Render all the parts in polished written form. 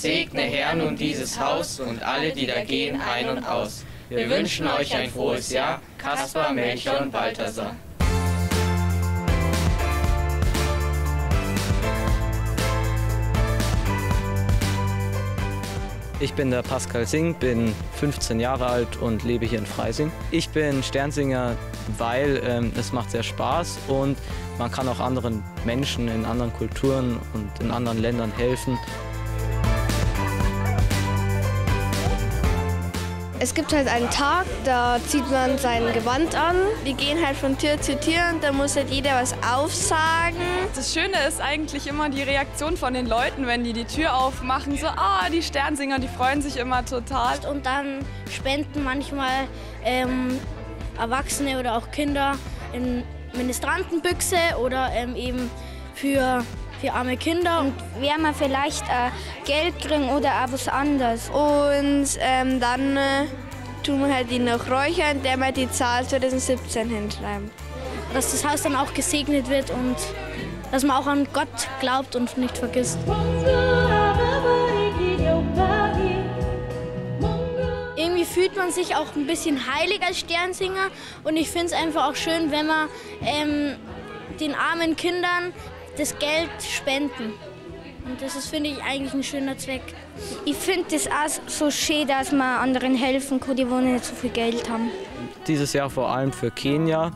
Segne, Herr, nun dieses Haus und alle, die da gehen, ein und aus. Wir wünschen euch ein frohes Jahr, Kaspar, Melchior und Balthasar. Ich bin der Pascal Singh, bin 15 Jahre alt und lebe hier in Freising. Ich bin Sternsinger, weil es macht sehr Spaß und man kann auch anderen Menschen in anderen Kulturen und in anderen Ländern helfen. Es gibt halt einen Tag, da zieht man sein Gewand an. Die gehen halt von Tür zu Tür und da muss halt jeder was aufsagen. Das Schöne ist eigentlich immer die Reaktion von den Leuten, wenn die die Tür aufmachen. So, ah, die Sternsinger, die freuen sich immer total. Und dann spenden manchmal Erwachsene oder auch Kinder in Ministrantenbüchse oder eben für arme Kinder. Und wer mal vielleicht Geld kriegen oder auch was anderes. Und dann tun wir halt die noch räuchern, indem wir die Zahl 2017 hinschreiben. Dass das Haus dann auch gesegnet wird und dass man auch an Gott glaubt und nicht vergisst. Irgendwie fühlt man sich auch ein bisschen heilig als Sternsinger. Und ich finde es einfach auch schön, wenn man den armen Kindern das Geld spenden. Und das ist, finde ich, eigentlich ein schöner Zweck. Ich finde das auch so schön, dass man anderen helfen kann, die nicht so viel Geld haben. Dieses Jahr vor allem für Kenia,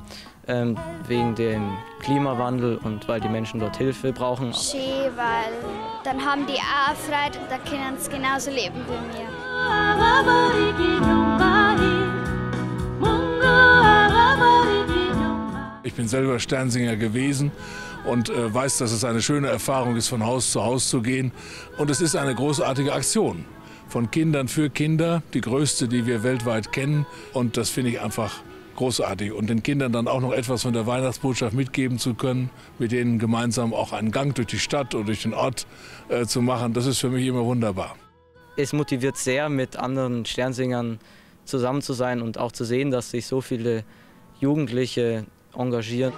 wegen dem Klimawandel und weil die Menschen dort Hilfe brauchen. Schön, weil dann haben die auch Freude und dann können sie genauso leben wie wir. Ich bin selber Sternsinger gewesen und weiß, dass es eine schöne Erfahrung ist, von Haus zu gehen. Und es ist eine großartige Aktion von Kindern für Kinder, die größte, die wir weltweit kennen. Und das finde ich einfach großartig. Und den Kindern dann auch noch etwas von der Weihnachtsbotschaft mitgeben zu können, mit denen gemeinsam auch einen Gang durch die Stadt oder durch den Ort zu machen, das ist für mich immer wunderbar. Es motiviert sehr, mit anderen Sternsingern zusammen zu sein und auch zu sehen, dass sich so viele Jugendliche engagieren.